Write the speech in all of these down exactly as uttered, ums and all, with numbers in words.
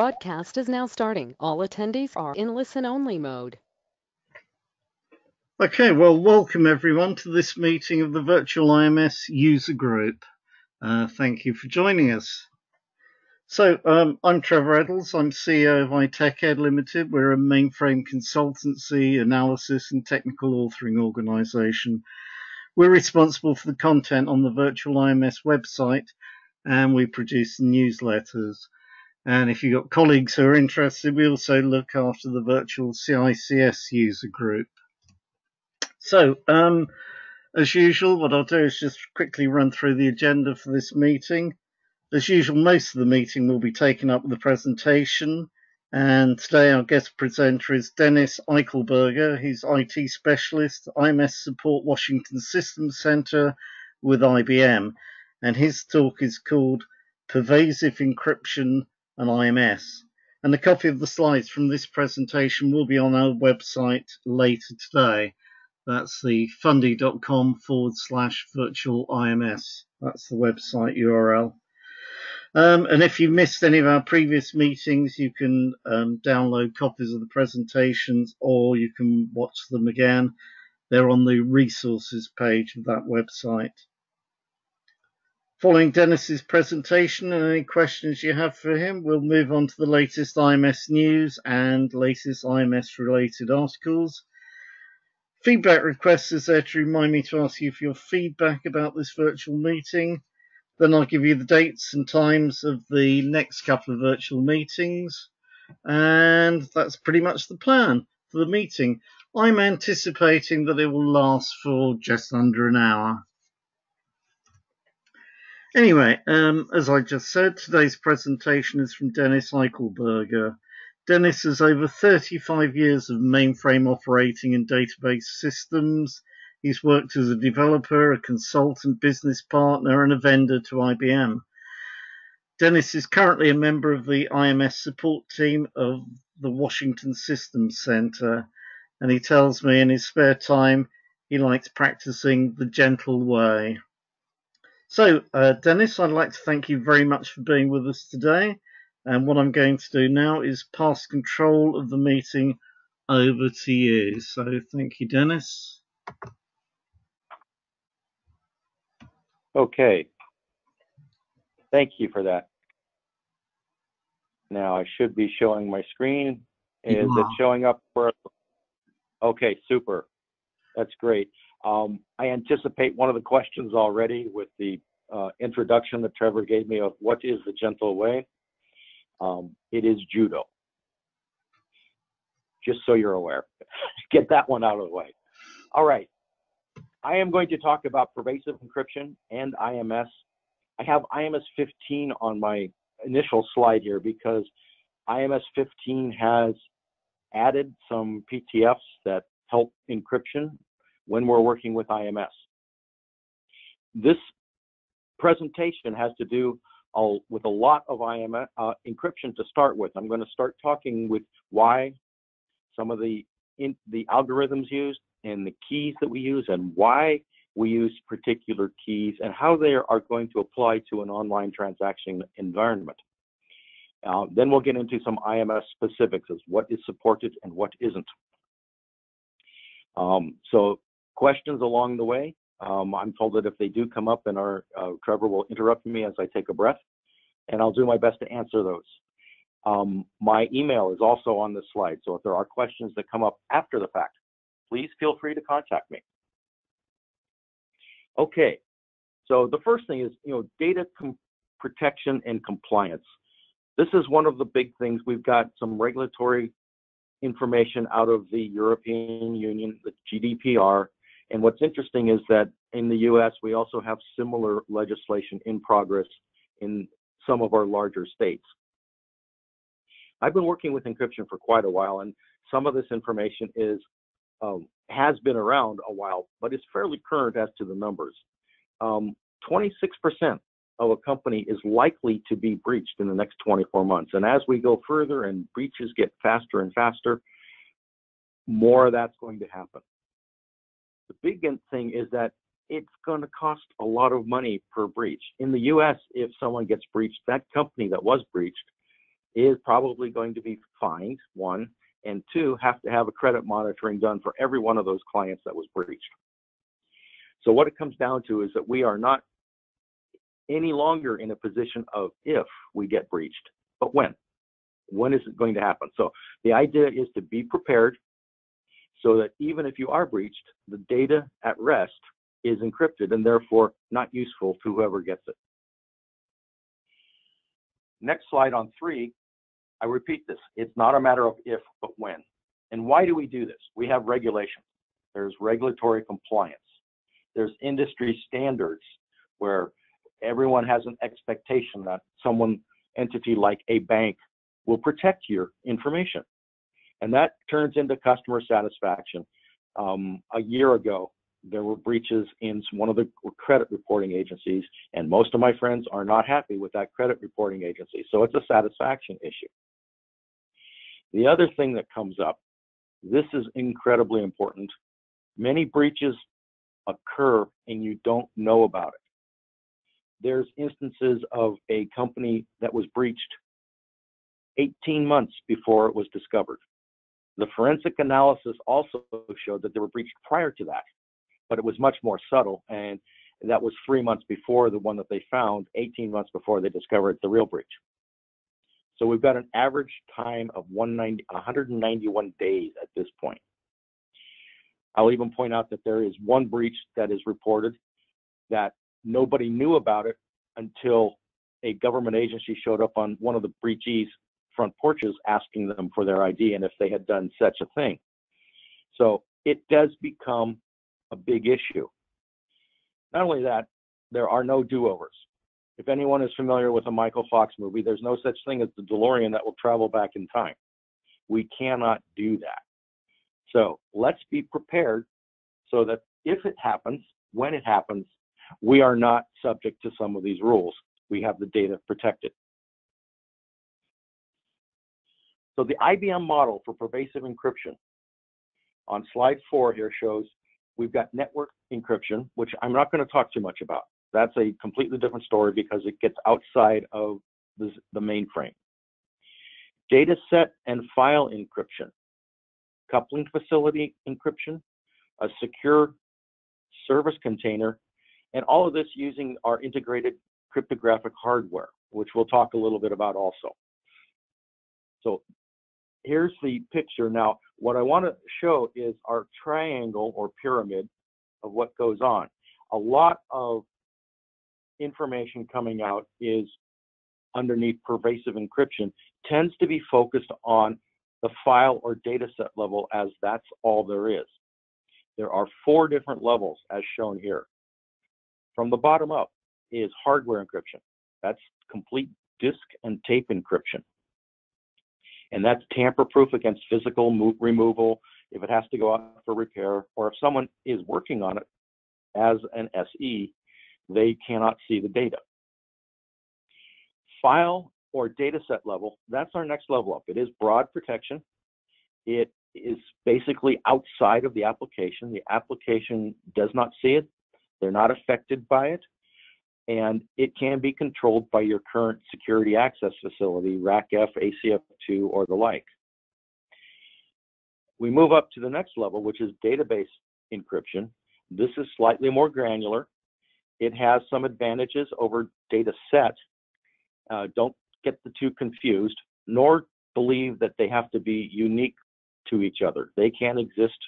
Broadcast is now starting. All attendees are in listen-only mode. Okay, well, welcome everyone to this meeting of the Virtual I M S User Group. Uh, thank you for joining us. So, um, I'm Trevor Eddolls. I'm C E O of iTechEd Limited. We're a mainframe consultancy, analysis and technical authoring organisation. We're responsible for the content on the Virtual I M S website, and we produce newsletters. And if you've got colleagues who are interested, we also look after the virtual I C S user group. So, um, as usual, what I'll do is just quickly run through the agenda for this meeting. As usual, most of the meeting will be taken up with a presentation. And today our guest presenter is Dennis Eichelberger. He's I T specialist, I M S support Washington Systems Center with I B M. And his talk is called Pervasive Encryption and I M S, and a copy of the slides from this presentation will be on our website later today. That's the fundy.com forward slash virtual I M S. That's the website U R L. Um, and if you missed any of our previous meetings, you can um, download copies of the presentations, or you can watch them again. They're on the resources page of that website. Following Dennis's presentation and any questions you have for him, we'll move on to the latest I M S news and latest I M S related articles. Feedback requests is there to remind me to ask you for your feedback about this virtual meeting. Then I'll give you the dates and times of the next couple of virtual meetings. And that's pretty much the plan for the meeting. I'm anticipating that it will last for just under an hour. Anyway, um, as I just said, today's presentation is from Dennis Eichelberger. Dennis has over thirty-five years of mainframe operating and database systems. He's worked as a developer, a consultant, business partner, and a vendor to I B M. Dennis is currently a member of the I M S support team of the Washington Systems Center, and he tells me in his spare time he likes practicing the gentle way. So, uh, Dennis, I'd like to thank you very much for being with us today. And what I'm going to do now is pass control of the meeting over to you. So, thank you, Dennis. Okay. Thank you for that. Now, I should be showing my screen. Is yeah. it showing up for? Okay, super. That's great. Um, I anticipate one of the questions already with the uh, introduction that Trevor gave me of what is the gentle way. Um, it is judo. Just so you're aware. Get that one out of the way. All right. I am going to talk about pervasive encryption and I M S. I have I M S fifteen on my initial slide here because I M S fifteen has added some P T Fs that help encryption when we're working with I M S. This presentation has to do uh, with a lot of I M S uh, encryption to start with. I'm going to start talking with why some of the in, the algorithms used and the keys that we use and why we use particular keys and how they are going to apply to an online transaction environment. Uh, then we'll get into some I M S specifics as what is supported and what isn't. Um, so questions along the way. Um, I'm told that if they do come up, and our uh, Trevor will interrupt me as I take a breath, and I'll do my best to answer those. Um, my email is also on this slide, so if there are questions that come up after the fact, please feel free to contact me. Okay, so the first thing is, you know, data protection and compliance. This is one of the big things. We've got some regulatory information out of the European Union, the G D P R. And what's interesting is that in the U S, we also have similar legislation in progress in some of our larger states. I've been working with encryption for quite a while, and some of this information is um, has been around a while, but it's fairly current as to the numbers. Um, twenty-six percent of a company is likely to be breached in the next twenty-four months. And as we go further and breaches get faster and faster, more of that's going to happen. The big thing is that it's going to cost a lot of money per breach. In the U S, if someone gets breached, that company that was breached is probably going to be fined, one, and two, have to have a credit monitoring done for every one of those clients that was breached. So what it comes down to is that we are not any longer in a position of if we get breached, but when. When is it going to happen? So the idea is to be prepared so that even if you are breached, the data at rest is encrypted and therefore not useful to whoever gets it. Next slide on three, I repeat this, it's not a matter of if, but when. And why do we do this? We have regulations. There's regulatory compliance. There's industry standards where everyone has an expectation that someone, entity like a bank, will protect your information. And that turns into customer satisfaction. Um, a year ago, there were breaches in one of the credit reporting agencies, and most of my friends are not happy with that credit reporting agency. So it's a satisfaction issue. The other thing that comes up, this is incredibly important. Many breaches occur and you don't know about it. There's instances of a company that was breached eighteen months before it was discovered. The forensic analysis also showed that they were breached prior to that, but it was much more subtle, and that was three months before the one that they found, eighteen months before they discovered the real breach. So we've got an average time of one hundred ninety-one days at this point. I'll even point out that there is one breach that is reported that nobody knew about it until a government agency showed up on one of the breachees' front porches asking them for their I D and if they had done such a thing. So it does become a big issue. Not only that, there are no do-overs. If anyone is familiar with a Michael Fox movie, there's no such thing as the DeLorean that will travel back in time. We cannot do that. So let's be prepared so that if it happens, when it happens, we are not subject to some of these rules. We have the data protected. So the I B M model for pervasive encryption on slide four here shows we've got network encryption, which I'm not going to talk too much about. That's a completely different story because it gets outside of the, the mainframe. Data set and file encryption, coupling facility encryption, a secure service container, and all of this using our integrated cryptographic hardware, which we'll talk a little bit about also. So here's the picture. Now, what I want to show is our triangle or pyramid of what goes on. A lot of information coming out is underneath pervasive encryption, tends to be focused on the file or data set level as that's all there is. There are four different levels as shown here. From the bottom up is hardware encryption. That's complete disk and tape encryption. And that's tamper-proof against physical move, removal, if it has to go out for repair, or if someone is working on it as an S E, they cannot see the data. File or data set level, that's our next level up. It is broad protection. It is basically outside of the application. The application does not see it. They're not affected by it. And it can be controlled by your current security access facility, R A C F, A C F two, or the like. We move up to the next level, which is database encryption. This is slightly more granular. It has some advantages over data set. Uh, don't get the two confused, nor believe that they have to be unique to each other. They can exist,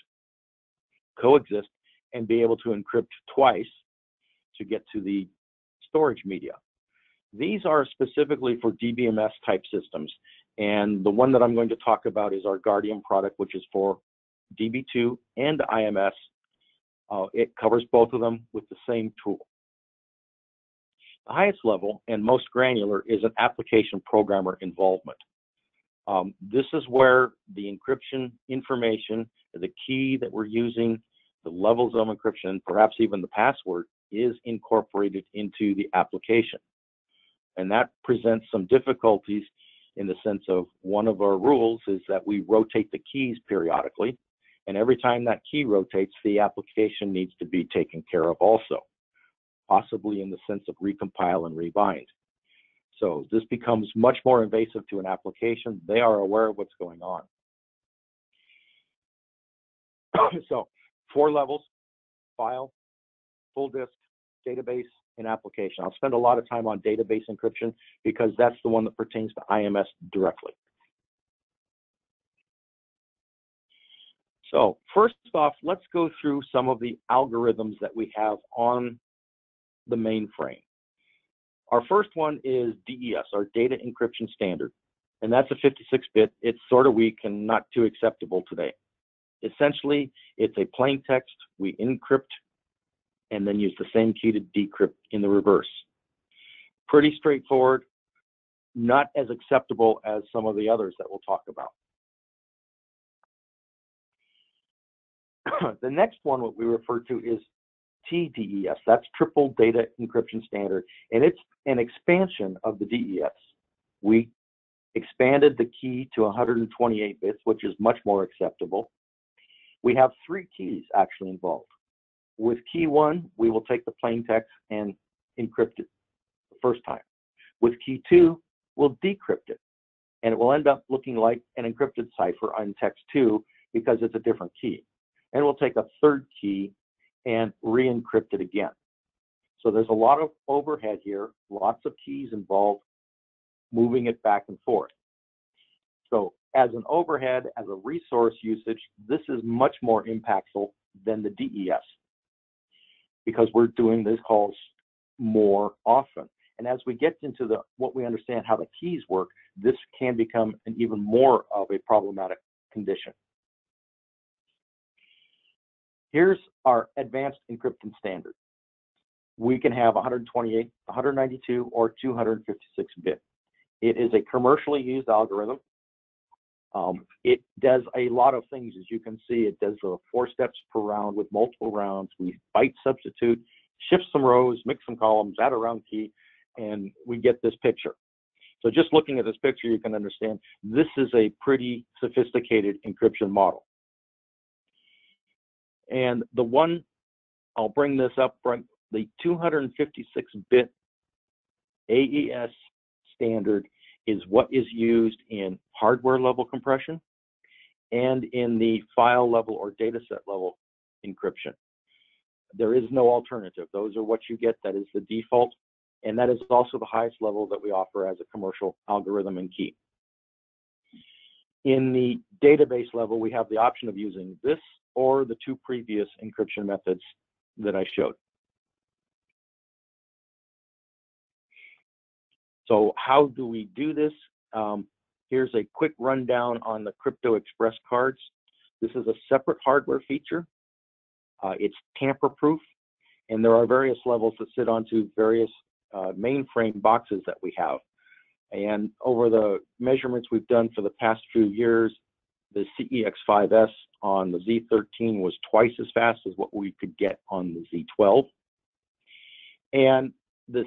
coexist, and be able to encrypt twice to get to the storage media. These are specifically for D B M S type systems, and the one that I'm going to talk about is our Guardium product, which is for D B two and I M S. Uh, it covers both of them with the same tool. The highest level and most granular is an application programmer involvement. Um, this is where the encryption information, the key that we're using, the levels of encryption, perhaps even the password, is incorporated into the application. And that presents some difficulties in the sense of one of our rules is that we rotate the keys periodically, and every time that key rotates, the application needs to be taken care of also, possibly in the sense of recompile and rebind. So this becomes much more invasive to an application. They are aware of what's going on. So four levels: file, full disk, database, and application. I'll spend a lot of time on database encryption because that's the one that pertains to I M S directly. So first off, let's go through some of the algorithms that we have on the mainframe. Our first one is D E S, our Data Encryption Standard, and that's a fifty-six bit. It's sort of weak and not too acceptable today. Essentially, it's a plain text. We encrypt and then use the same key to decrypt in the reverse. Pretty straightforward, not as acceptable as some of the others that we'll talk about. The next one, what we refer to, is T D E S. That's Triple Data Encryption Standard, and it's an expansion of the D E S. We expanded the key to one hundred twenty-eight bits, which is much more acceptable. We have three keys actually involved. With key one, we will take the plain text and encrypt it the first time. With key two, we'll decrypt it, and it will end up looking like an encrypted cipher on text two because it's a different key. And we'll take a third key and re-encrypt it again. So there's a lot of overhead here, lots of keys involved, moving it back and forth. So as an overhead, as a resource usage, this is much more impactful than the D E S because we're doing these calls more often. And as we get into the what we understand how the keys work, this can become an even more of a problematic condition. Here's our Advanced Encryption Standard. We can have one hundred twenty-eight, one hundred ninety-two, or two hundred fifty-six bit. It is a commercially used algorithm. Um, it does a lot of things, as you can see. It does the four steps per round with multiple rounds. We byte substitute, shift some rows, mix some columns, add a round key, and we get this picture. So just looking at this picture, you can understand this is a pretty sophisticated encryption model. And the one, I'll bring this up, the two hundred fifty-six bit A E S standard is what is used in hardware level compression and in the file level or data set level encryption. There is no alternative. Those are what you get. That is the default. And that is also the highest level that we offer as a commercial algorithm and key. In the database level, we have the option of using this or the two previous encryption methods that I showed. So how do we do this? Um, here's a quick rundown on the Crypto Express cards. This is a separate hardware feature. Uh, it's tamper-proof, and there are various levels that sit onto various uh, mainframe boxes that we have. And over the measurements we've done for the past few years, the C E X five S on the Z thirteen was twice as fast as what we could get on the Z twelve. And this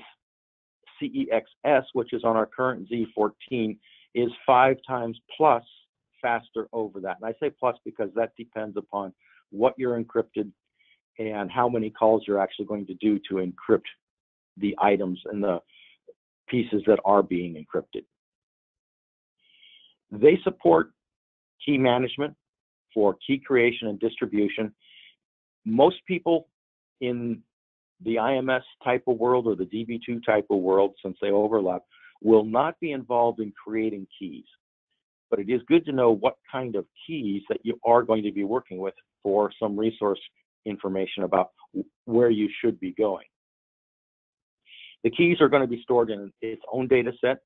C E X S, which is on our current Z fourteen, is five times plus faster over that. And I say plus because that depends upon what you're encrypted and how many calls you're actually going to do to encrypt the items and the pieces that are being encrypted. They support key management for key creation and distribution. Most people in the I M S type of world or the D B two type of world, since they overlap, will not be involved in creating keys. But it is good to know what kind of keys that you are going to be working with for some resource information about where you should be going. The keys are going to be stored in its own data set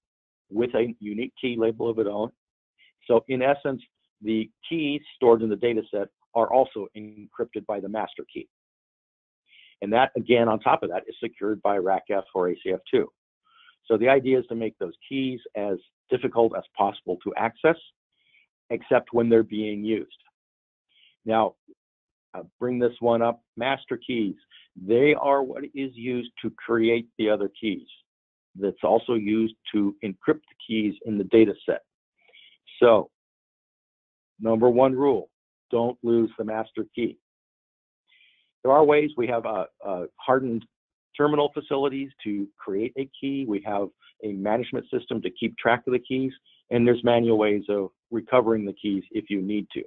with a unique key label of its own. So in essence, the keys stored in the data set are also encrypted by the master key. And that, again, on top of that, is secured by R A C F or A C F two. So the idea is to make those keys as difficult as possible to access, except when they're being used. Now, I'll bring this one up, master keys. They are what is used to create the other keys. That's also used to encrypt the keys in the data set. So, number one rule, don't lose the master key. There are ways we have a, a hardened terminal facilities to create a key. We have a management system to keep track of the keys, and there's manual ways of recovering the keys if you need to.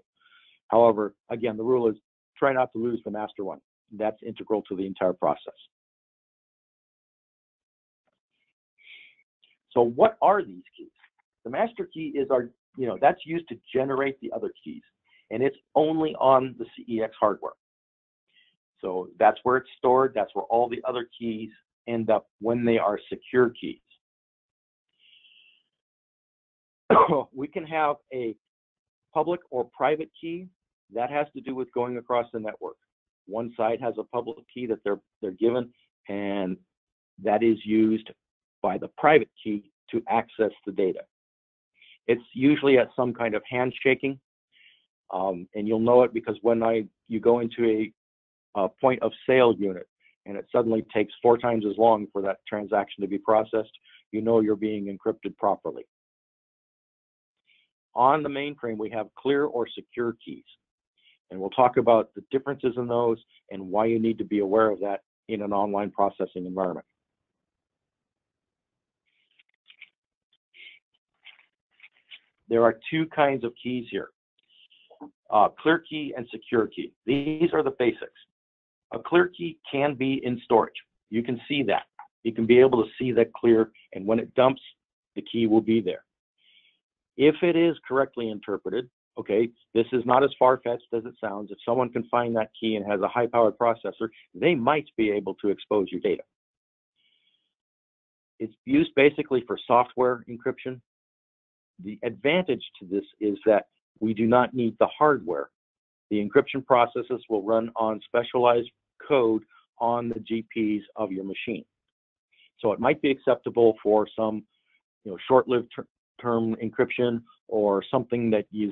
However, again, the rule is try not to lose the master one. That's integral to the entire process. So what are these keys? The master key is our, you know, that's used to generate the other keys, and it's only on the C E X hardware. So that's where it's stored. That's where all the other keys end up when they are secure keys. We can have a public or private key. That has to do with going across the network. One side has a public key that they're, they're given, and that is used by the private key to access the data. It's usually at some kind of handshaking, um, and you'll know it because when I, you go into a a point of sale unit, and it suddenly takes four times as long for that transaction to be processed, you know you're being encrypted properly. On the mainframe, we have clear or secure keys, and we'll talk about the differences in those and why you need to be aware of that in an online processing environment. There are two kinds of keys here, uh, clear key and secure key. These are the basics. A clear key can be in storage. You can see that. You can be able to see that clear, and when it dumps, the key will be there. If it is correctly interpreted, okay, this is not as far-fetched as it sounds. If someone can find that key and has a high-powered processor, they might be able to expose your data. It's used basically for software encryption. The advantage to this is that we do not need the hardware. The encryption processes will run on specialized code on the G P S of your machine. So it might be acceptable for some, you know, short-lived ter term encryption or something that is,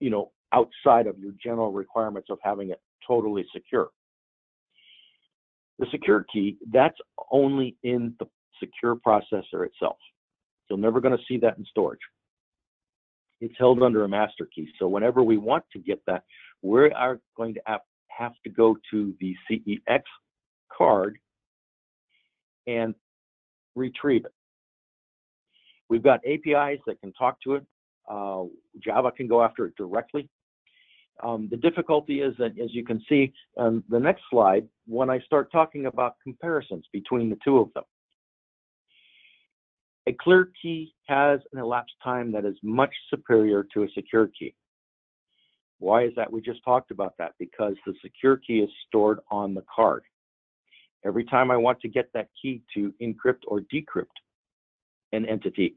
you know, outside of your general requirements of having it totally secure. The secure key, that's only in the secure processor itself. You're never going to see that in storage. It's held under a master key. So whenever we want to get that, we are going to have to go to the C E X card and retrieve it. We've got A P Is that can talk to it. Uh, Java can go after it directly. Um, the difficulty is that, as you can see on the next slide, when I start talking about comparisons between the two of them, a clear key has an elapsed time that is much superior to a secure key. Why is that? We just talked about that, because the secure key is stored on the card. Every time I want to get that key to encrypt or decrypt an entity,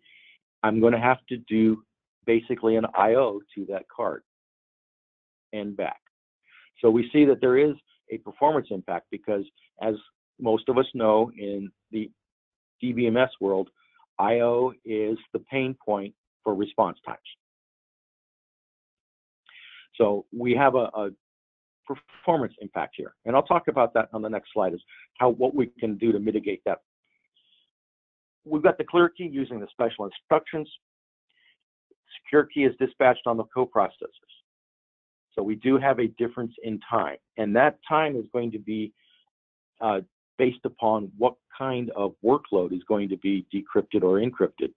I'm going to have to do basically an I O to that card and back. So we see that there is a performance impact because, as most of us know, in the D B M S world, I O is the pain point for response times. So we have a, a performance impact here, and I'll talk about that on the next slide, is how, what we can do to mitigate that. We've got the clear key using the special instructions. Secure key is dispatched on the coprocessors. So we do have a difference in time, and that time is going to be uh, based upon what kind of workload is going to be decrypted or encrypted.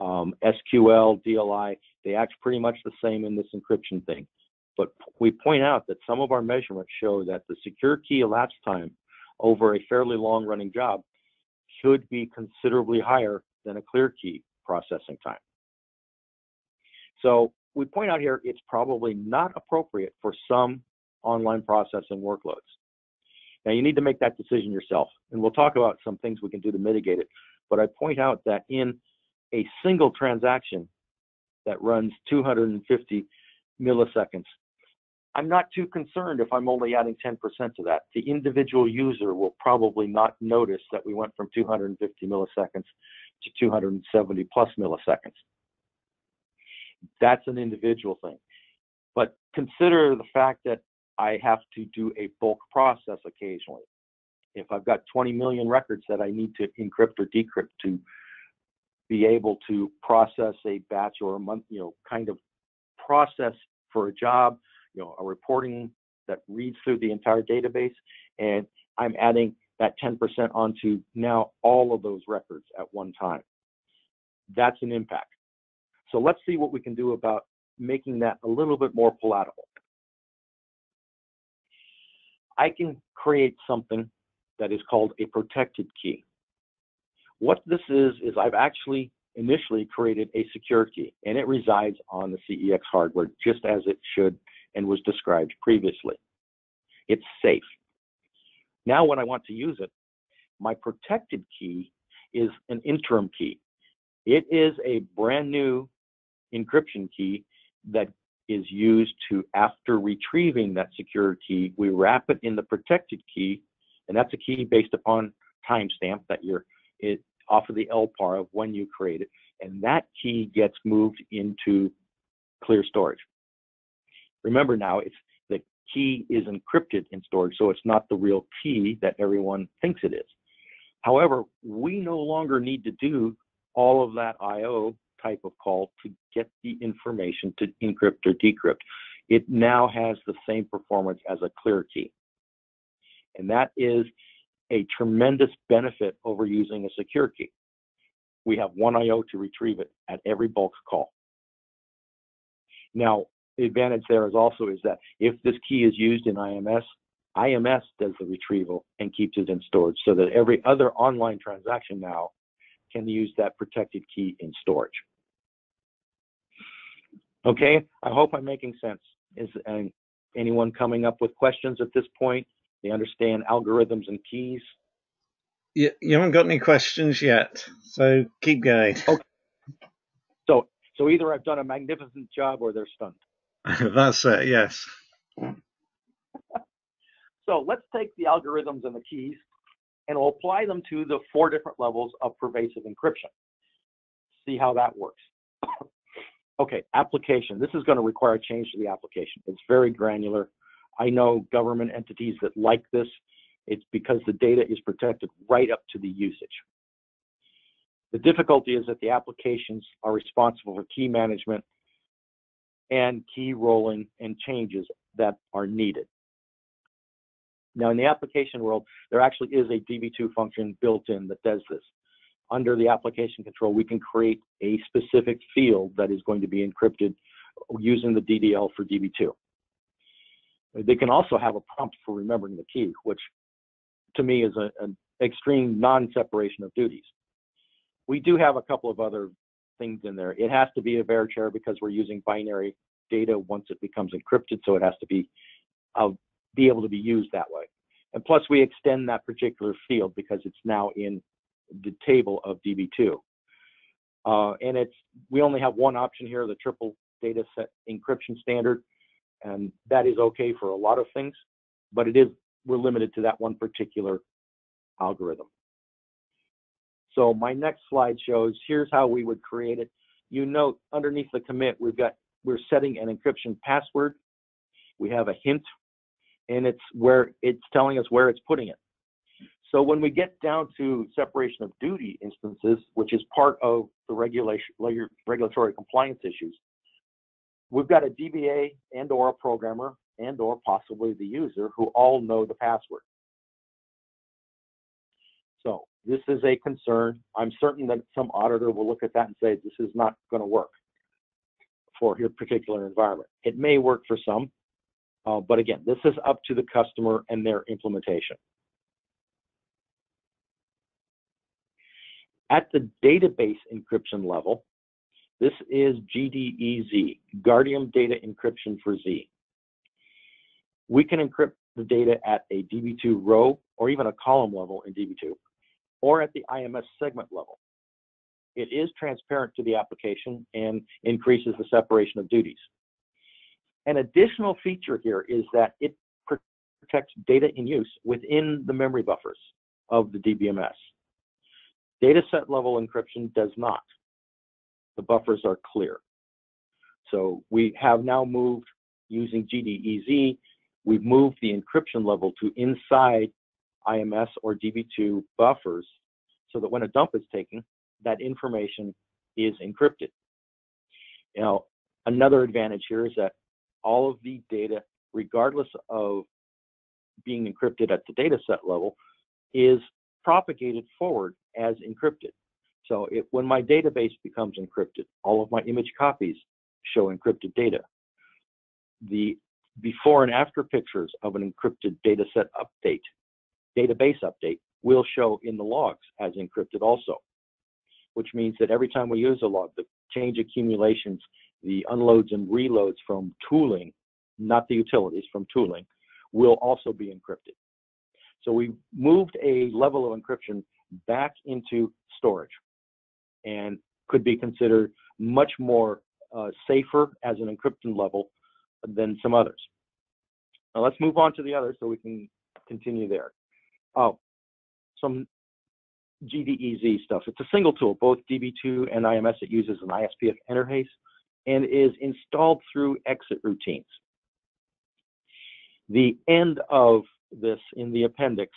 Um, S Q L, D L I, they act pretty much the same in this encryption thing. But we point out that some of our measurements show that the secure key elapsed time over a fairly long running job should be considerably higher than a clear key processing time. So we point out here, it's probably not appropriate for some online processing workloads. Now, you need to make that decision yourself, and we'll talk about some things we can do to mitigate it. But I point out that in a single transaction that runs two hundred fifty milliseconds, I'm not too concerned if I'm only adding ten percent to that. The individual user will probably not notice that we went from two hundred fifty milliseconds to two hundred seventy plus milliseconds. That's an individual thing. But consider the fact that I have to do a bulk process occasionally. If I've got twenty million records that I need to encrypt or decrypt to be able to process a batch or a month, you know, kind of process for a job, you know, a reporting that reads through the entire database, and I'm adding that ten percent onto now all of those records at one time. That's an impact. So let's see what we can do about making that a little bit more palatable. I can create something that is called a protected key. What this is, is I've actually initially created a secure key, and it resides on the C E X hardware just as it should and was described previously. It's safe. Now when I want to use it, my protected key is an interim key. It is a brand new encryption key that is used to, after retrieving that secure key, we wrap it in the protected key, and that's a key based upon timestamp that you're it, off of the L P A R of when you create it, and that key gets moved into clear storage. Remember now, it's the key is encrypted in storage, so it's not the real key that everyone thinks it is. However, we no longer need to do all of that I O type of call to get the information to encrypt or decrypt. It now has the same performance as a clear key. And that is a tremendous benefit over using a secure key. We have one I O to retrieve it at every bulk call. Now, the advantage there is also is that if this key is used in I M S, I M S does the retrieval and keeps it in storage so that every other online transaction now can use that protected key in storage. Okay, I hope I'm making sense. Is uh, anyone coming up with questions at this point? They understand algorithms and keys? You, you haven't got any questions yet, so keep going. Okay. So, so either I've done a magnificent job or they're stunned. That's it, yes. So let's take the algorithms and the keys and we'll apply them to the four different levels of pervasive encryption. See how that works. Okay, application. This is going to require a change to the application. It's very granular. I know government entities that like this. It's because the data is protected right up to the usage. The difficulty is that the applications are responsible for key management and key rolling and changes that are needed. Now, in the application world, there actually is a D B two function built in that does this. Under the application control, we can create a specific field that is going to be encrypted using the D D L for D B two. They can also have a prompt for remembering the key, which to me is a, an extreme non-separation of duties. We do have a couple of other things in there. It has to be a verity because we're using binary data once it becomes encrypted, so it has to be a be able to be used that way. And plus we extend that particular field because it's now in the table of D B two. Uh, and it's, we only have one option here, the triple data set encryption standard. And that is okay for a lot of things, but it is, we're limited to that one particular algorithm. So my next slide shows, here's how we would create it. You note underneath the commit, we've got, we're setting an encryption password. We have a hint, and it's where it's telling us where it's putting it. So when we get down to separation of duty instances, which is part of the regulation, regulatory compliance issues, we've got a D B A and or a programmer and or possibly the user who all know the password. So this is a concern. I'm certain that some auditor will look at that and say, this is not going to work for your particular environment. It may work for some. Uh, but again, this is up to the customer and their implementation. At the database encryption level, this is G D E Z, Guardium Data Encryption for Z. We can encrypt the data at a D B two row or even a column level in D B two, or at the I M S segment level. It is transparent to the application and increases the separation of duties. An additional feature here is that it protects data in use within the memory buffers of the D B M S. Dataset level encryption does not. The buffers are clear. So we have now moved using G D E Z, we've moved the encryption level to inside I M S or D B two buffers so that when a dump is taken, that information is encrypted. Now, another advantage here is that all of the data, regardless of being encrypted at the data set level, is propagated forward as encrypted. So it, when my database becomes encrypted, all of my image copies show encrypted data. The before and after pictures of an encrypted dataset update, database update, will show in the logs as encrypted also, which means that every time we use a log, the change accumulations, the unloads and reloads from tooling, not the utilities, from tooling, will also be encrypted. So we moved a level of encryption back into storage and could be considered much more uh, safer as an encryption level than some others. Now let's move on to the others so we can continue there. Oh, some G D E Z stuff. It's a single tool. Both D B two and I M S, it uses an I S P F interface and is installed through exit routines. The end of this in the appendix,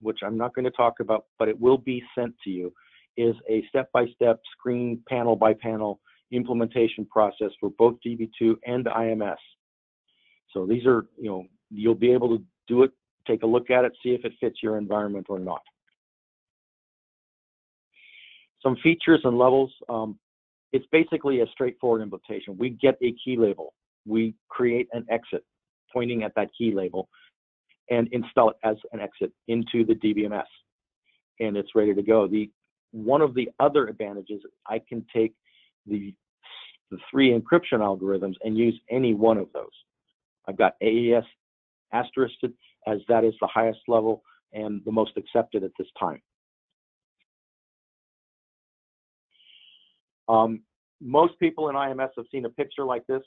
which I'm not going to talk about, but it will be sent to you, is a step-by-step screen panel by panel implementation process for both D B two and I M S. So these are, you know, you'll be able to do it, take a look at it, see if it fits your environment or not. Some features and levels. Um, it's basically a straightforward implementation. We get a key label. We create an exit pointing at that key label and install it as an exit into the D B M S. And it's ready to go. The one of the other advantages, I can take the, the three encryption algorithms and use any one of those. I've got A E S asteristed as that is the highest level and the most accepted at this time. Um, most people in I M S have seen a picture like this.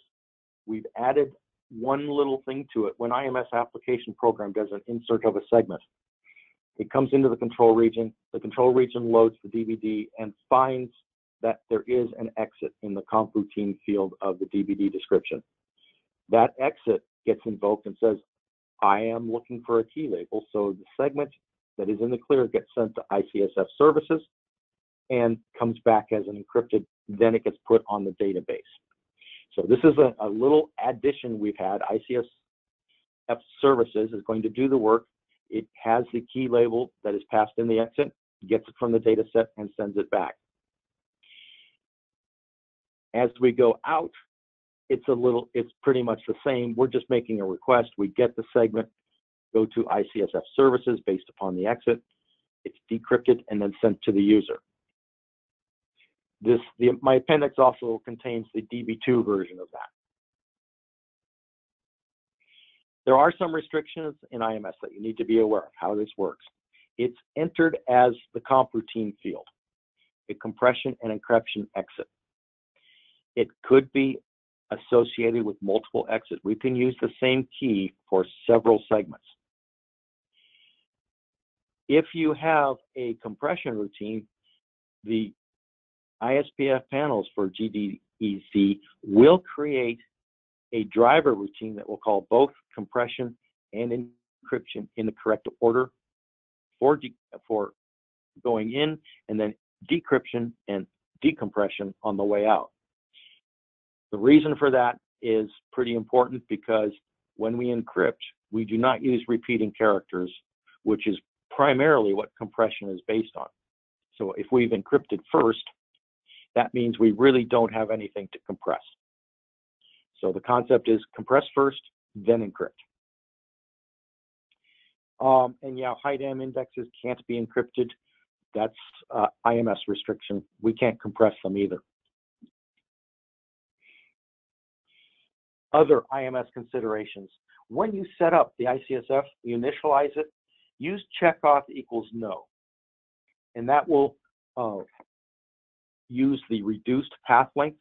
We've added one little thing to it. When I M S application program does an insert of a segment, it comes into the control region. The control region loads the D B D and finds that there is an exit in the conf routine field of the D B D description. That exit gets invoked and says, I am looking for a key label. So the segment that is in the clear gets sent to I C S F services and comes back as an encrypted, then it gets put on the database. So this is a, a little addition we've had. I C S F services is going to do the work. It has the key label that is passed in the exit, gets it from the data set and sends it back. As we go out, it's a little, it's pretty much the same. We're just making a request. We get the segment, go to I C S F services based upon the exit. It's decrypted and then sent to the user. This, the, my appendix also contains the D B two version of that. There are some restrictions in I M S that you need to be aware of how this works. It's entered as the comp routine field, a compression and encryption exit. It could be associated with multiple exits. We can use the same key for several segments. If you have a compression routine, the I S P F panels for G D E Z will create a driver routine that will call both compression and encryption in the correct order for, for going in, and then decryption and decompression on the way out. The reason for that is pretty important because when we encrypt, we do not use repeating characters, which is primarily what compression is based on. So if we've encrypted first, that means we really don't have anything to compress. So the concept is compress first, then encrypt. Um, and yeah, HIDAM indexes can't be encrypted. That's uh, I M S restriction. We can't compress them either. Other I M S considerations. When you set up the I C S F, you initialize it, use checkoff equals no. And that will uh, use the reduced path length,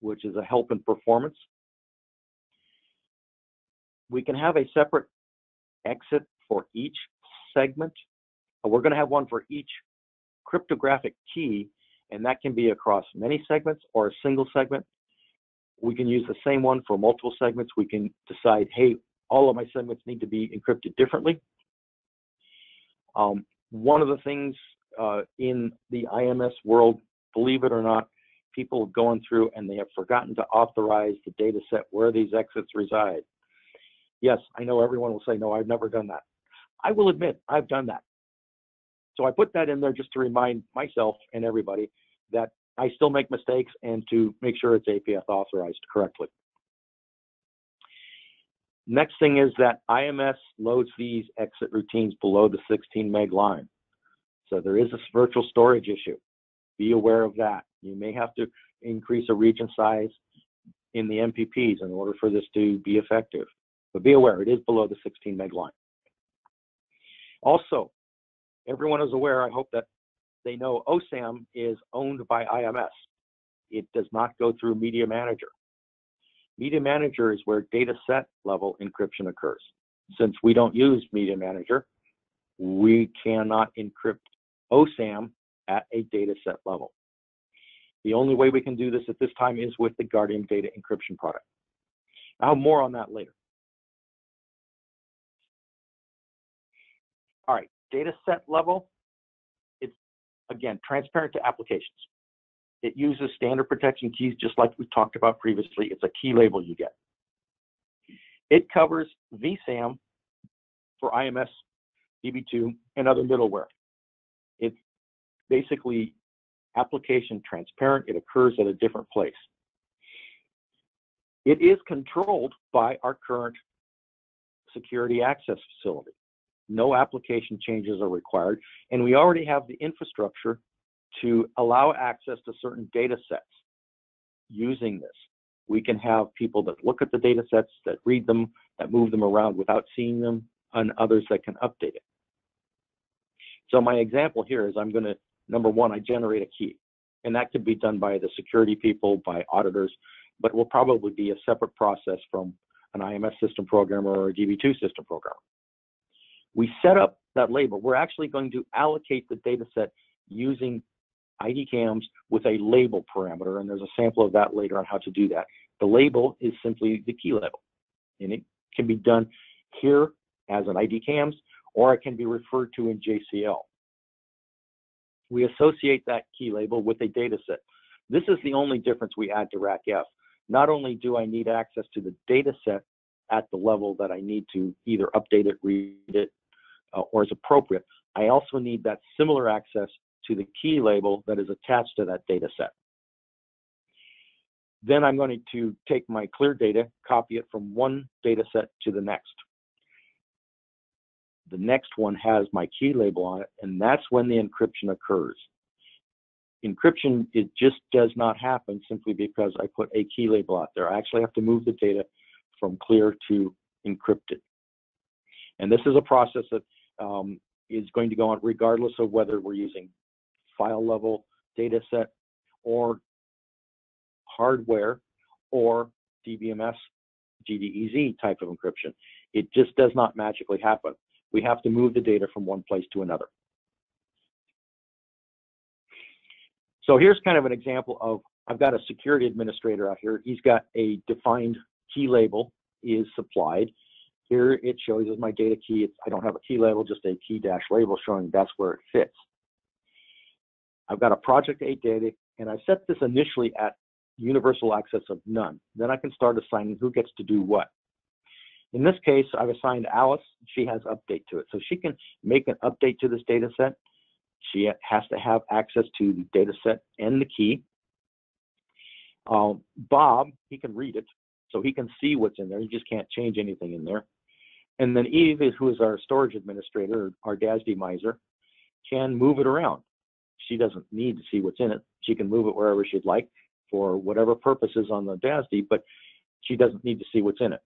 which is a help in performance. We can have a separate exit for each segment. We're going to have one for each cryptographic key, and that can be across many segments or a single segment. We can use the same one for multiple segments. We can decide, hey, all of my segments need to be encrypted differently. Um, one of the things uh, in the I M S world, believe it or not, people have gone through and they have forgotten to authorize the data set where these exits reside. Yes, I know everyone will say, no, I've never done that. I will admit, I've done that. So I put that in there just to remind myself and everybody that I still make mistakes and to make sure it's A P F authorized correctly. Next thing is that I M S loads these exit routines below the sixteen meg line. So there is a virtual storage issue. Be aware of that. You may have to increase a region size in the M P Ps in order for this to be effective. But be aware, it is below the sixteen meg line. Also, everyone is aware, I hope that they know O SAM is owned by I M S. It does not go through Media Manager. Media Manager is where data set level encryption occurs. Since we don't use Media Manager, we cannot encrypt O SAM at a data set level. The only way we can do this at this time is with the Guardium Data Encryption product. I'll have more on that later. All right, data set level, it's again transparent to applications. It uses standard protection keys just like we talked about previously. It's a key label you get. It covers V SAM for I M S, D B two, and other middleware. It's basically application transparent. It occurs at a different place. It is controlled by our current security access facility. No application changes are required, and we already have the infrastructure to allow access to certain data sets using this. We can have people that look at the data sets, that read them, that move them around without seeing them, and others that can update it. So my example here is I'm going to, number one, I generate a key, and that could be done by the security people, by auditors, but will probably be a separate process from an I M S system programmer or a D B two system programmer. We set up that label. We're actually going to allocate the data set using I D CAMS with a label parameter, and there's a sample of that later on how to do that. The label is simply the key label, and it can be done here as an I D CAMS, or it can be referred to in J C L. We associate that key label with a data set. This is the only difference we add to R A C F. Not only do I need access to the data set at the level that I need to either update it, read it, uh, or is appropriate, I also need that similar access to the key label that is attached to that data set. Then I'm going to take my clear data, copy it from one data set to the next. The next one has my key label on it, and that's when the encryption occurs. Encryption, it just does not happen simply because I put a key label out there. I actually have to move the data from clear to encrypted. And this is a process that um, is going to go on regardless of whether we're using file level data set or hardware or D B M S, G D E Z type of encryption. It just does not magically happen. We have to move the data from one place to another. So here's kind of an example of, I've got a security administrator out here. He's got a defined key label is supplied. Here it shows as my data key. It's, I don't have a key label, just a key dash label showing that's where it fits. I've got a project eight data, and I set this initially at universal access of none. Then I can start assigning who gets to do what. In this case, I've assigned Alice. She has update to it. So she can make an update to this data set. She has to have access to the data set and the key. Um, Bob, he can read it, so he can see what's in there. He just can't change anything in there. And then Eve, who is our storage administrator, our D A S D miser, can move it around. She doesn't need to see what's in it. She can move it wherever she'd like for whatever purposes on the D A S D, but she doesn't need to see what's in it.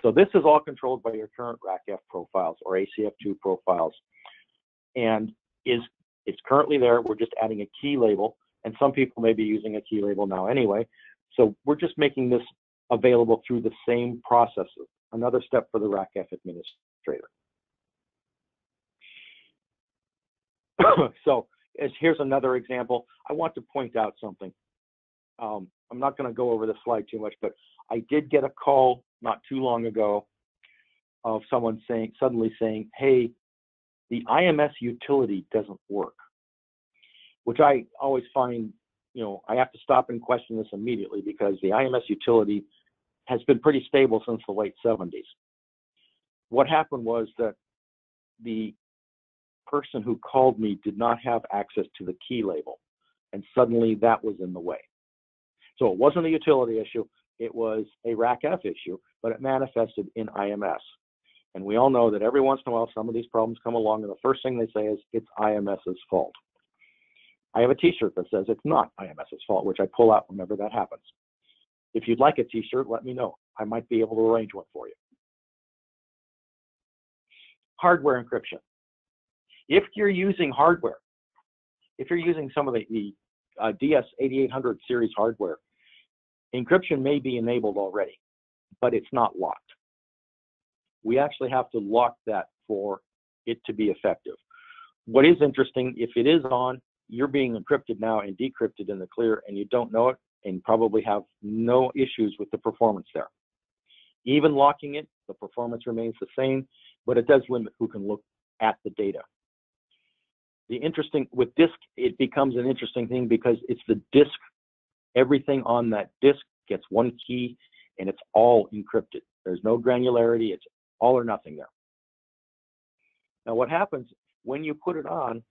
So this is all controlled by your current R A C F profiles or A C F two profiles, and is it's currently there. We're just adding a key label, and some people may be using a key label now anyway. So we're just making this available through the same process, another step for the R A C F administrator. So as, here's another example. I want to point out something. Um, I'm not going to go over this slide too much, but I did get a call not too long ago of someone saying, suddenly saying, hey, the I M S utility doesn't work, which I always find, you know, I have to stop and question this immediately because the I M S utility has been pretty stable since the late seventies. What happened was that the person who called me did not have access to the key label, and suddenly that was in the way. So it wasn't a utility issue, it was a R A C F issue, but it manifested in I M S. And we all know that every once in a while some of these problems come along and the first thing they say is, it's IMS's fault. I have a t-shirt that says it's not IMS's fault, which I pull out whenever that happens. If you'd like a t-shirt, let me know. I might be able to arrange one for you. Hardware encryption. If you're using hardware, if you're using some of the, the uh, D S eighty-eight hundred series hardware, encryption may be enabled already, but it's not locked. We actually have to lock that for it to be effective. What is interesting, if it is on, you're being encrypted now and decrypted in the clear, and you don't know it, and probably have no issues with the performance there. Even locking it, the performance remains the same, but it does limit who can look at the data. The interesting, with disk, it becomes an interesting thing because it's the disk, everything on that disk gets one key and it's all encrypted. There's no granularity, it's all or nothing there. Now what happens when you put it on,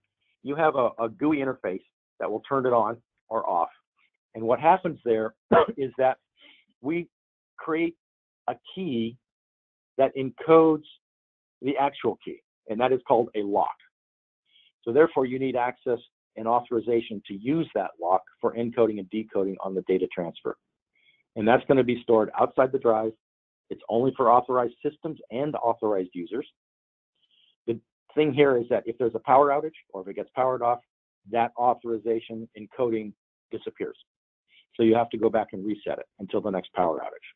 you have a, a G U I interface that will turn it on or off. And what happens there is that we create a key that encodes the actual key, and that is called a lock. So therefore you need access and authorization to use that lock for encoding and decoding on the data transfer. And that's going to be stored outside the drive. It's only for authorized systems and authorized users. The thing here is that if there's a power outage or if it gets powered off, that authorization encoding disappears. So you have to go back and reset it until the next power outage.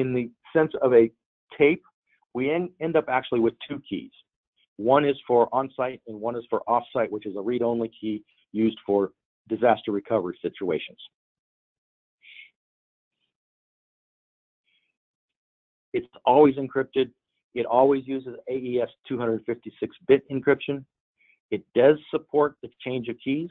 In the sense of a tape, we end up actually with two keys. One is for on-site and one is for off-site, which is a read-only key used for disaster recovery situations. It's always encrypted. It always uses A E S two fifty-six bit encryption. It does support the change of keys,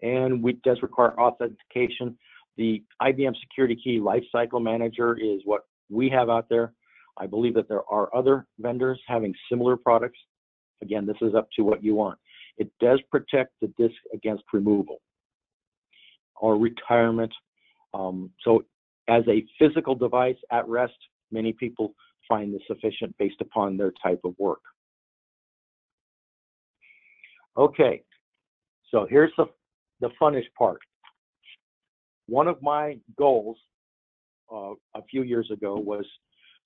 and it does require authentication. The I B M Security Key Lifecycle Manager is what we have out there. I believe that there are other vendors having similar products. Again, this is up to what you want. It does protect the disk against removal or retirement. Um, so as a physical device at rest, many people find this sufficient based upon their type of work. Okay, so here's the, the funnish part. One of my goals uh, a few years ago was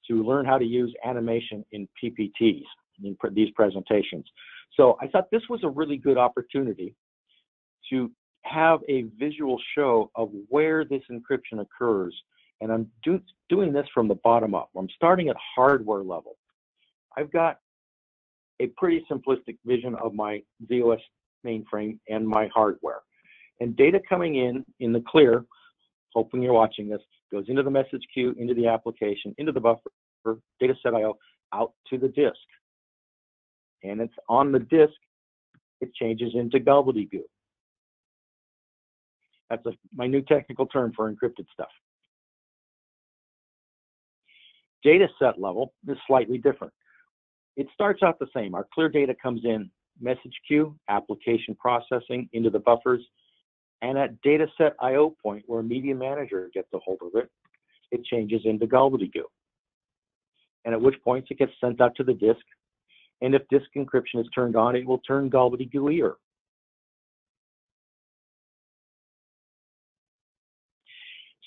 to learn how to use animation in P P Ts, in pr these presentations. So I thought this was a really good opportunity to have a visual show of where this encryption occurs. And I'm do doing this from the bottom up. I'm starting at hardware level. I've got a pretty simplistic vision of my Z O S mainframe and my hardware. And data coming in, in the clear, hoping you're watching this, goes into the message queue, into the application, into the buffer, data set I O, out to the disk. And it's on the disk, it changes into gobbledygook. That's a, my new technical term for encrypted stuff. Data set level is slightly different. It starts out the same. Our clear data comes in message queue, application processing, into the buffers, and at data set I O point where media manager gets a hold of it, it changes into gobbledygook. And at which point it gets sent out to the disk, and if disk encryption is turned on, it will turn gobbledygooker.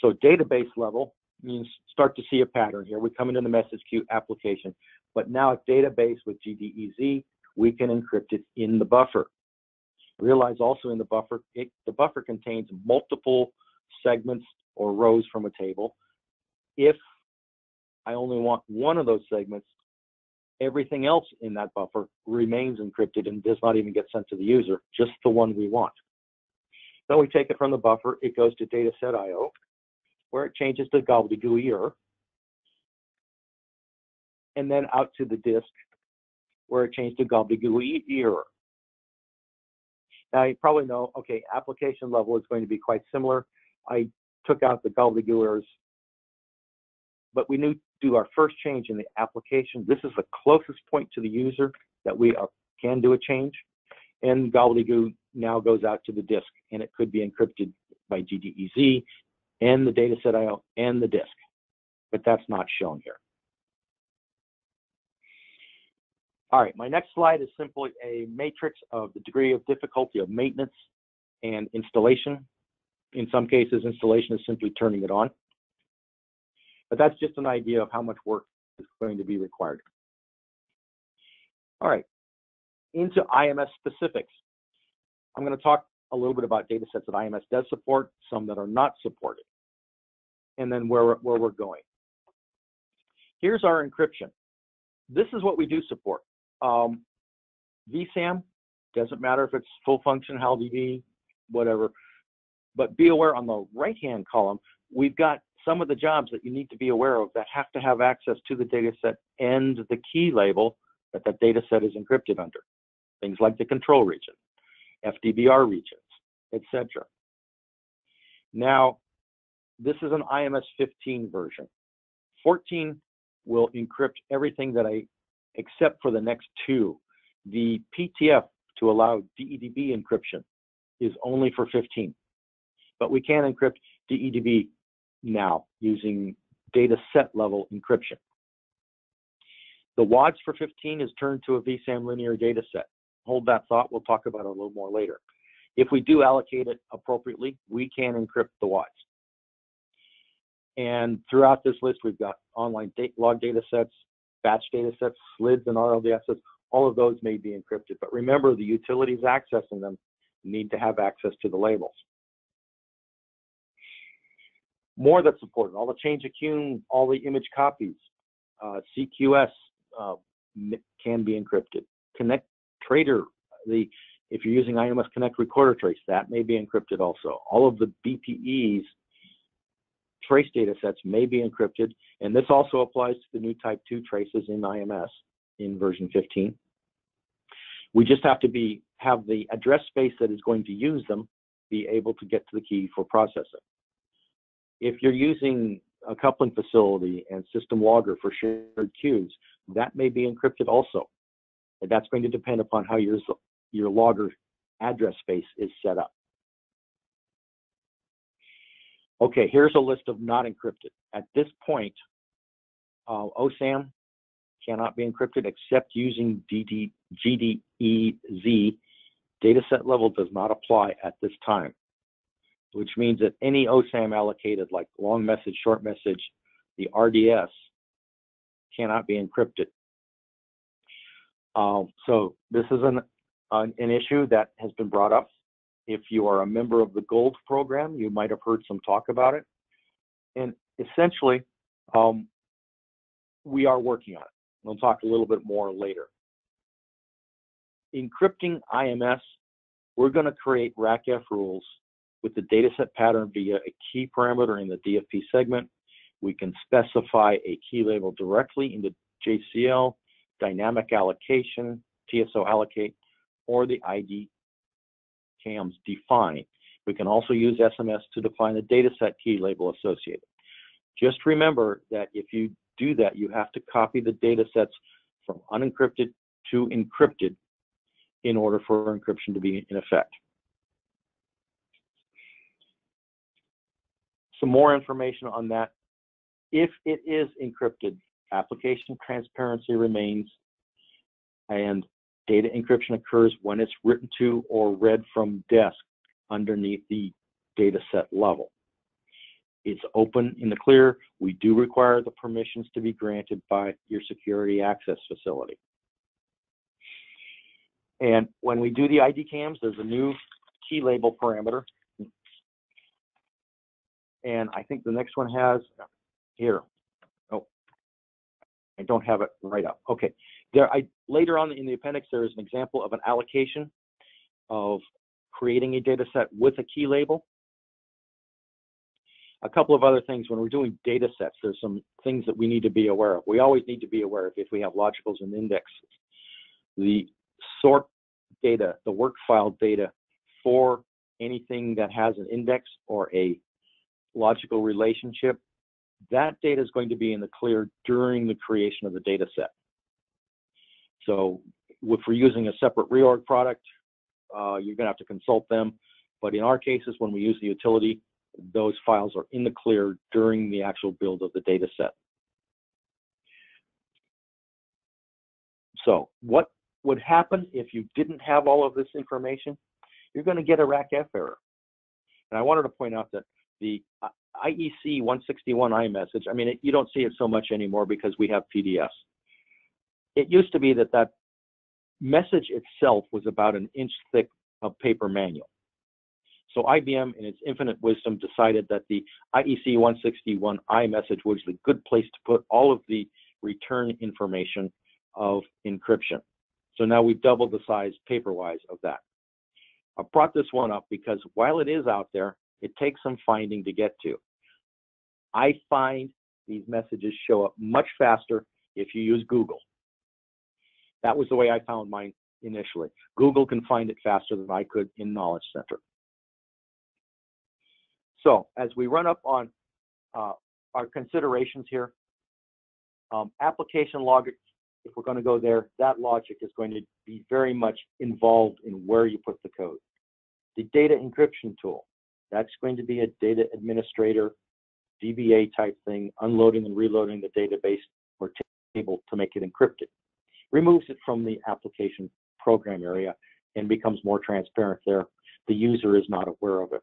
So database level, you start to see a pattern here. We come into the message queue application, but now at database with G D E Z, we can encrypt it in the buffer. Realize also in the buffer, it, the buffer contains multiple segments or rows from a table. If I only want one of those segments, everything else in that buffer remains encrypted and does not even get sent to the user, just the one we want. Then we take it from the buffer, it goes to data set I O, where it changes to gobbledygooker, and then out to the disk, where it changed to gobbledygooker. Now you probably know, okay, application level is going to be quite similar. I took out the gobbledygookers, but we knew do our first change in the application. This is the closest point to the user that we are, can do a change. And gobbledygook now goes out to the disk, and it could be encrypted by G D E Z and the data set I O and the disk, but that's not shown here. All right, my next slide is simply a matrix of the degree of difficulty of maintenance and installation. In some cases, installation is simply turning it on, but that's just an idea of how much work is going to be required. All right, into I M S specifics. I'm going to talk a little bit about data sets that I M S does support, some that are not supported, and then where, where we're going. Here's our encryption. This is what we do support. Um, V SAM, doesn't matter if it's full function, HALDB, whatever, but be aware on the right-hand column, we've got some of the jobs that you need to be aware of that have to have access to the data set and the key label that that data set is encrypted under. Things like the control region, F D B R regions, et cetera. Now, this is an I M S fifteen version. fourteen will encrypt everything that I, except for the next two. The P T F to allow D E D B encryption is only for fifteen, but we can encrypt D E D B now using data set level encryption. The WADS for fifteen is turned to a V SAM linear data set. Hold that thought, we'll talk about it a little more later. If we do allocate it appropriately, we can encrypt the WADS. And throughout this list, we've got online date, log data sets, batch data sets, slids, and R L D Ss. All of those may be encrypted, but remember the utilities accessing them need to have access to the labels. More that's supported, all the change accune, all the image copies, uh, C Q S uh, can be encrypted. Connect trader, the, if you're using I M S Connect recorder trace, that may be encrypted also. All of the B P Es, trace data sets may be encrypted, and this also applies to the new type two traces in I M S in version fifteen. We just have to be have the address space that is going to use them be able to get to the key for processing. If you're using a coupling facility and system logger for shared queues, that may be encrypted also. And that's going to depend upon how your, your logger address space is set up. Okay, here's a list of not encrypted. At this point, uh, O SAM cannot be encrypted except using G D E Z. Dataset level does not apply at this time, which means that any O SAM allocated, like long message, short message, the R D S, cannot be encrypted. Um, so this is an, an, an issue that has been brought up. If you are a member of the Gold program, you might have heard some talk about it. And essentially, um, we are working on it. We'll talk a little bit more later. Encrypting I M S, we're going to create R A C F rules with the dataset pattern via a key parameter in the D F P segment. We can specify a key label directly into J C L, dynamic allocation, T S O allocate, or the I D CAMS define. We can also use S M S to define the dataset key label associated. Just remember that if you do that, you have to copy the datasets from unencrypted to encrypted in order for encryption to be in effect. Some more information on that. If it is encrypted, application transparency remains, and data encryption occurs when it's written to or read from desk underneath the data set level. It's open in the clear. We do require the permissions to be granted by your security access facility. And when we do the I D CAMS, there's a new key label parameter. And I think the next one has here. Oh, I don't have it right up. Okay. There, I, later on in the appendix, there is an example of an allocation of creating a data set with a key label. A couple of other things, when we're doing data sets, there's some things that we need to be aware of. We always need to be aware of if we have logicals and indexes. The sort data, the work file data for anything that has an index or a logical relationship that data is going to be in the clear during the creation of the data set. So if we're using a separate reorg product, uh, you're gonna have to consult them. But in our cases, when we use the utility, those files are in the clear during the actual build of the data set. So what would happen if you didn't have all of this information? You're gonna get a R A C F error. And I wanted to point out that the I E C one sixty-one i message, I mean, it, you don't see it so much anymore because we have P D Fs. It used to be that that message itself was about an inch thick of paper manual. So I B M, in its infinite wisdom, decided that the I E C one sixty-one i message was the good place to put all of the return information of encryption. So now we've doubled the size paper-wise of that. I brought this one up because while it is out there, it takes some finding to get to. I find these messages show up much faster if you use Google. That was the way I found mine initially. Google can find it faster than I could in Knowledge Center. So as we run up on uh, our considerations here, um, application logic, if we're going to go there, that logic is going to be very much involved in where you put the code. The data encryption tool, that's going to be a data administrator, D B A type thing, unloading and reloading the database or table to make it encrypted. Removes it from the application program area and becomes more transparent there. The user is not aware of it.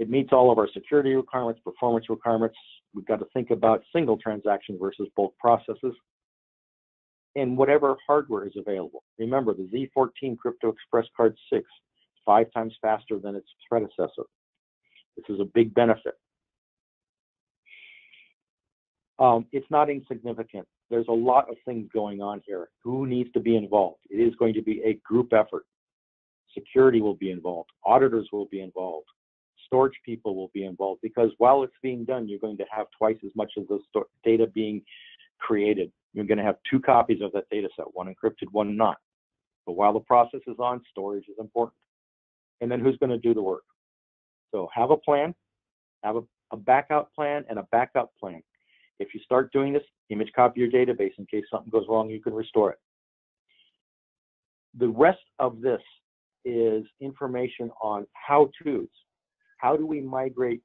It meets all of our security requirements, performance requirements. We've got to think about single transaction versus bulk processes and whatever hardware is available. Remember, the Z fourteen Crypto Express Card six, five times faster than its predecessor. This is a big benefit. Um, it's not insignificant. There's a lot of things going on here. Who needs to be involved? It is going to be a group effort. Security will be involved. Auditors will be involved. Storage people will be involved, because while it's being done, you're going to have twice as much of the data being created. You're going to have two copies of that data set, one encrypted, one not. But while the process is on, storage is important. And then who's going to do the work? So have a plan, have a, a backout plan and a backup plan. If you start doing this, image copy your database in case something goes wrong, you can restore it. The rest of this is information on how-tos. How do we migrate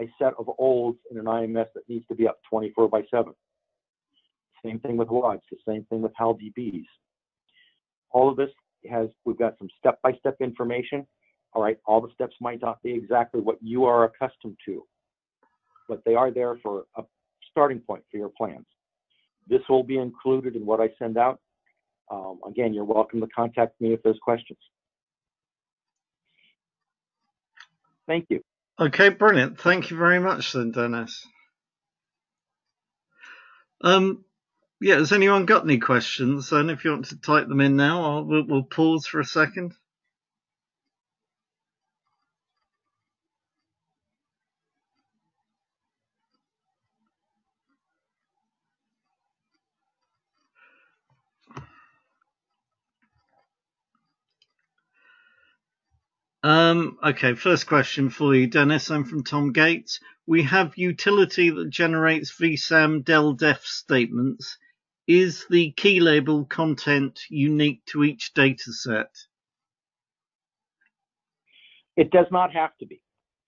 a set of olds in an I M S that needs to be up twenty-four by seven? Same thing with WADS, the same thing with HALDBs. All of this has, we've got some step-by-step information. All right, all the steps might not be exactly what you are accustomed to, but they are there for a starting point for your plans. This will be included in what I send out. Um, again, you're welcome to contact me if there's questions. Thank you. Okay, brilliant. Thank you very much then, Dennis. Um, yeah, has anyone got any questions? And if you want to type them in now, I'll, we'll, we'll pause for a second. Um, okay, first question for you, Dennis. I'm from Tom Gates. We have utility that generates V SAM del def statements. Is the key label content unique to each data set? It does not have to be.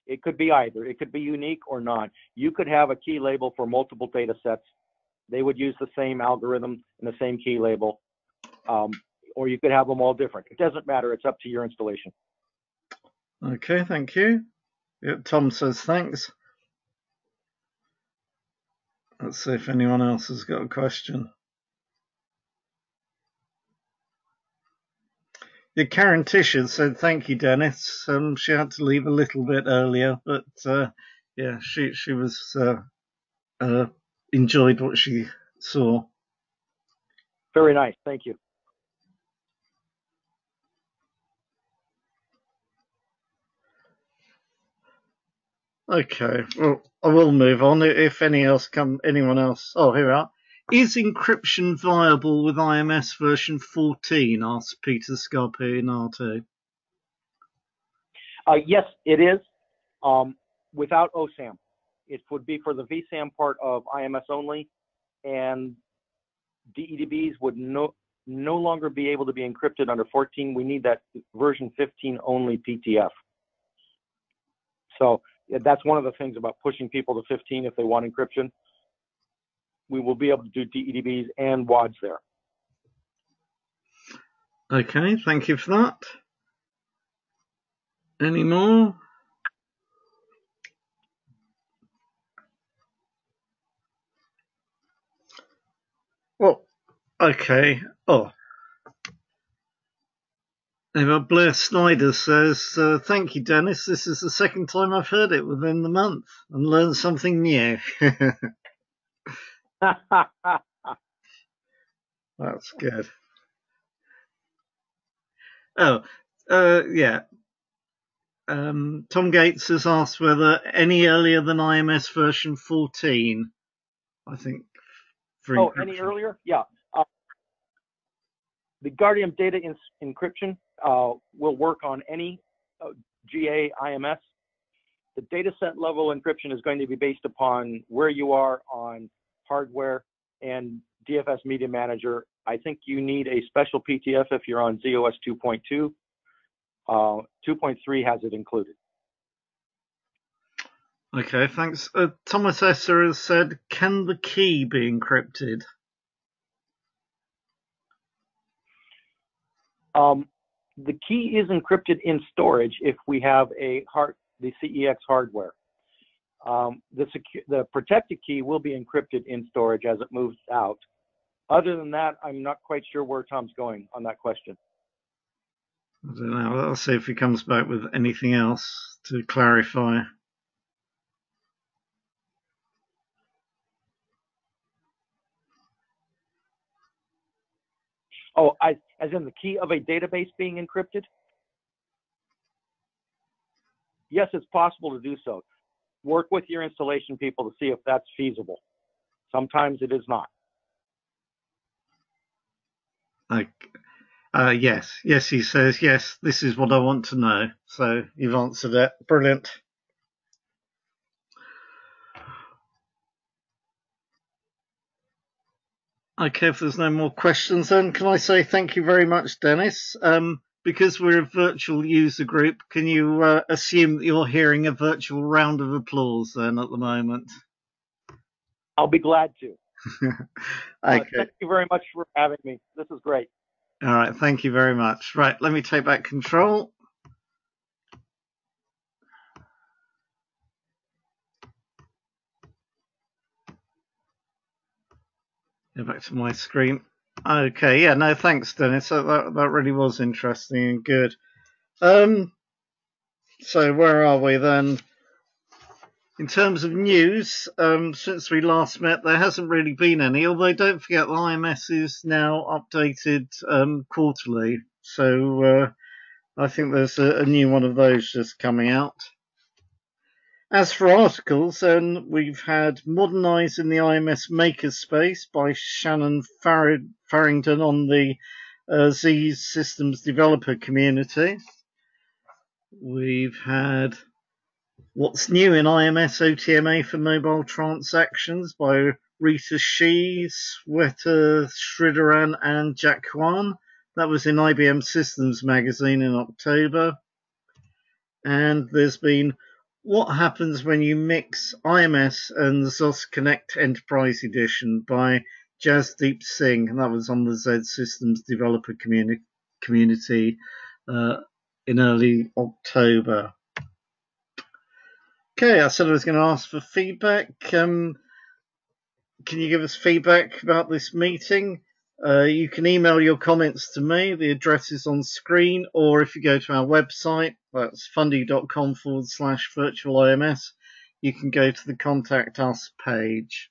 It could be either. It could be unique or not. You could have a key label for multiple data sets. They would use the same algorithm and the same key label. Um, or you could have them all different. It doesn't matter. It's up to your installation. Okay, thank you. Yep, Tom says thanks. Let's see if anyone else has got a question. Yeah, Karen Tisher said thank you, Dennis. Um, she had to leave a little bit earlier, but uh, yeah, she she was uh, uh, enjoyed what she saw. Very nice, thank you. Okay, well, I will move on. If any else come, anyone else? Oh, here we are. Is encryption viable with I M S version fourteen? Asks Peter Scarpinato. Uh, yes, it is. Um, without O SAM, It would be for the V SAM part of I M S only, and D E D Bs would no, no longer be able to be encrypted under fourteen. We need that version fifteen only P T F. So that's one of the things about pushing people to fifteen if they want encryption. We will be able to do D E D Bs and WADS there. Okay, thank you for that. Any more? Well, okay. Oh, anyway, Blair Snyder says, uh, thank you, Dennis. This is the second time I've heard it within the month and learned something new. That's good. Oh, uh, yeah. Um, Tom Gates has asked whether any earlier than I M S version fourteen, I think. For oh, encryption. Any earlier? Yeah. Uh, the Guardium Data Encryption uh, will work on any uh, G A I M S. The dataset level encryption is going to be based upon where you are on hardware and D F S Media Manager. I think you need a special P T F if you're on Z O S two point two. Uh, two point three has it included. Okay, thanks. Uh, Thomas Esser has said, can the key be encrypted? Um, the key is encrypted in storage if we have a hard, the C E X hardware. Um, the, the protected key will be encrypted in storage as it moves out. Other than that, I'm not quite sure where Tom's going on that question. I don't know. I'll see if he comes back with anything else to clarify. Oh, I, as in the key of a database being encrypted? Yes, it's possible to do so. Work with your installation people to see if that's feasible. Sometimes it is not. Like, uh, yes, yes, he says, yes, this is what I want to know. So you've answered that. Brilliant. Okay, if there's no more questions, then can I say thank you very much, Dennis? Um, because we're a virtual user group, can you uh, assume that you're hearing a virtual round of applause then at the moment? I'll be glad to. Okay. Uh, thank you very much for having me. This is great. All right, thank you very much. Right, let me take back control. Go back to my screen. Okay, yeah, no, thanks, Dennis. That, that, that really was interesting and good. Um, so where are we then? In terms of news, um, since we last met, there hasn't really been any, although don't forget the I M S is now updated um, quarterly. So uh, I think there's a, a new one of those just coming out. As for articles, then we've had Modernising the I M S Makerspace by Shannon Farrington on the uh, Z Systems Developer Community. We've had What's New in I M S O T M A for Mobile Transactions by Rita Shee, Sweta Sridharan and Jack Kwan. That was in I B M Systems magazine in October. And there's been What Happens When You Mix I M S and Z O S Connect Enterprise Edition by Jasdeep Singh, and that was on the Z Systems Developer Communi Community uh, in early October. Okay, I said I was going to ask for feedback. Um, can you give us feedback about this meeting? Uh, you can email your comments to me. The address is on screen, or if you go to our website, that's fundy.com forward slash virtual I M S. You can go to the Contact Us page.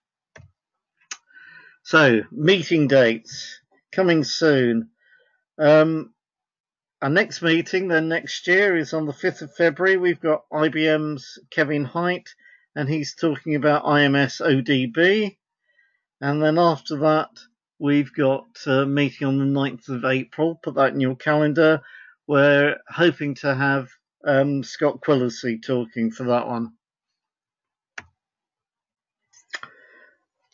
So, meeting dates coming soon. Um, our next meeting, then next year, is on the fifth of February. We've got I B M's Kevin Hite, and he's talking about I M S O D B. And then after that, we've got a meeting on the ninth of April. Put that in your calendar. We're hoping to have um, Scott Quillisey talking for that one.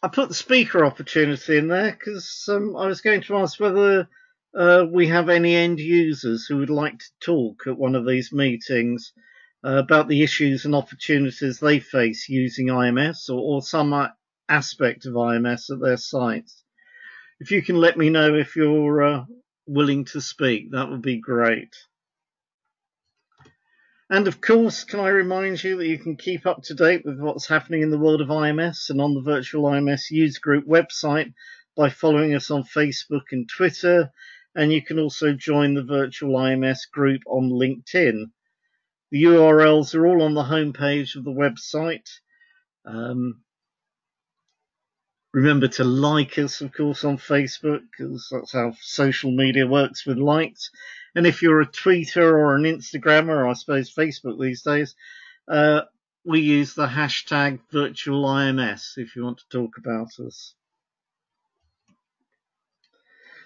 I put the speaker opportunity in there because um, I was going to ask whether uh, we have any end users who would like to talk at one of these meetings uh, about the issues and opportunities they face using I M S or, or some aspect of I M S at their sites. If you can let me know if you're uh, willing to speak, that would be great. And of course, can I remind you that you can keep up to date with what's happening in the world of I M S and on the Virtual I M S User Group website by following us on Facebook and Twitter, and you can also join the Virtual I M S group on LinkedIn. The U R Ls are all on the homepage of the website. Um, remember to like us, of course, on Facebook, because that's how social media works, with likes. And if you're a tweeter or an Instagrammer, or I suppose Facebook these days, uh, we use the hashtag virtual I M S if you want to talk about us.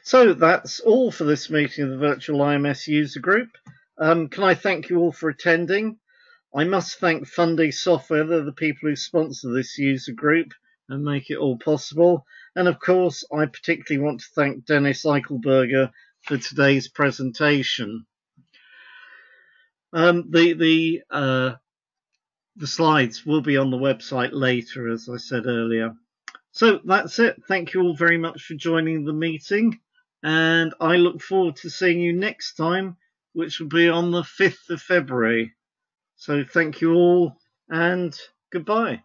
So that's all for this meeting of the Virtual I M S User Group. Um, can I thank you all for attending? I must thank Fundy Software, they're the people who sponsor this user group and make it all possible. And of course, I particularly want to thank Dennis Eichelberger for today's presentation. Um, the the uh, the slides will be on the website later, as I said earlier. So that's it. Thank you all very much for joining the meeting, and I look forward to seeing you next time, which will be on the fifth of February. So thank you all, and goodbye.